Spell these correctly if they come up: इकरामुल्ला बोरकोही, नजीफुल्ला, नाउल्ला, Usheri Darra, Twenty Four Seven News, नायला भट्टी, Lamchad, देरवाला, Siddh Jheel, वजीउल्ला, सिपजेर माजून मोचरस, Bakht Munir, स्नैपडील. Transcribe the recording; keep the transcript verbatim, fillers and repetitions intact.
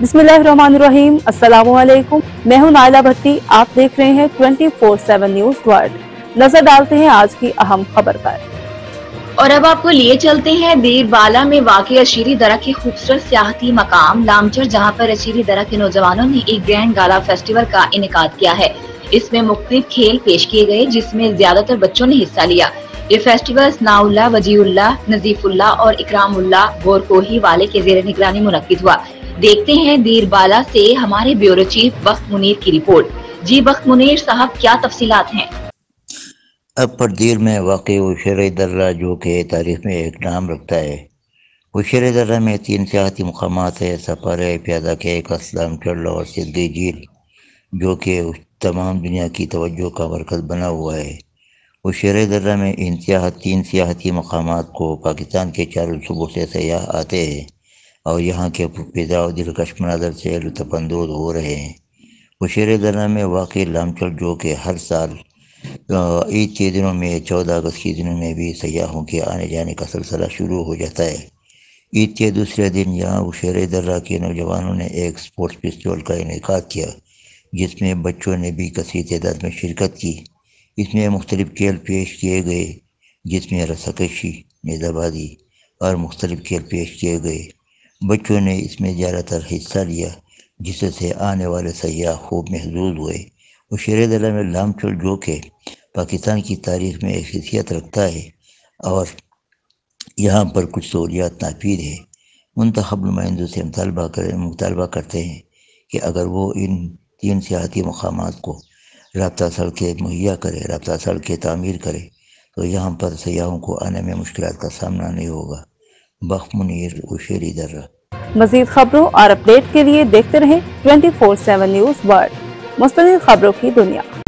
बिस्मिल्लाहिर्रहमानिर्रहीम, अस्सलामुअलैकुम। मैं हूं नायला भट्टी, आप देख रहे हैं twenty four seven news world. नजर डालते हैं आज की अहम खबर पर और अब आपको लिए चलते हैं देरवाला में वाकई उशेरी दर्रा के खूबसूरत सियाहती मकाम लामचड़, जहां पर उशेरी दर्रा के नौजवानों ने एक ग्रैंड गाला फेस्टिवल का इनेकाद किया है। इसमें मुख्तलिफ खेल पेश किए गए जिसमें ज्यादातर बच्चों ने हिस्सा लिया। ये फेस्टिवल नाउल्ला, वजीउल्ला, नजीफुल्ला और इकरामुल्ला बोरकोही वाले के जेर निगरानी मुनक्किद हुआ। देखते हैं देरवाला से हमारे ब्यूरो चीफ बख्त मुनीर की रिपोर्ट। जी बख्त मुनीर साहब, क्या तफसीलात हैं? अब परदीर में वाक़ई उशेरी दर्रा, जो कि तारीख़ में एक नाम रखता है, उशेरी दर्रा में तीन सियाहती मकामात है। सफ़ार, प्यादा के असलाम चढ़ और सिद्ध झील, जो कि तमाम दुनिया की तवज्जो का मरकज़ बना हुआ है। उशेरी दर्रा में इन सियाह तीन सियाहती मकामात को पाकिस्तान के चारों सूबों से सयाह आते हैं और यहाँ के फिज़ा और दिलकश मनाज़र से लुत्फ़अंदोज़ हो रहे हैं। उशेरी दर्रा में वाक़ई लामचड़, जो कि हर साल ईद के दिनों में चौदह अगस्त के दिनों में भी सयाहों के आने जाने का सिलसिला शुरू हो जाता है। ईद के दूसरे दिन यहाँ उशेरी दर्रा के नौजवानों ने एक स्पोर्ट्स फेस्टिवल का इनेकाद किया, जिसमें बच्चों ने भी कसी तादाद में शिरकत की। इसमें मुख्तलिफ खेल पेश किए गए, जिसमें रस्साकशी, मेज़ाबाजी और मुख्तलिफ खेल पेश किए गए। बच्चों ने इसमें ज़्यादातर हिस्सा लिया, जिससे आने वाले सयाह खूब महजूज हुए। उशेरी दर्रा में लामचड़, जो के पाकिस्तान की तारीख में एक हैसियत रखता है और यहाँ पर कुछ सहूलियात नाफीद है, मुंतखब नुमाइंदों से मुतालबा करें मुतालबा करते हैं कि अगर वो इन तीन सियाहती मकामात को रब्ता सड़कें मुहैया करें, रब्ता सड़कें तामीर करें, तो यहाँ पर सयाहों को आने में मुश्किल का सामना नहीं होगा। बख्त मुनीर, उशेरी दर्रा। मज़ीद खबरों और अपडेट के लिए देखते रहें twenty four seven news world, मुस्तनिद खबरों की दुनिया।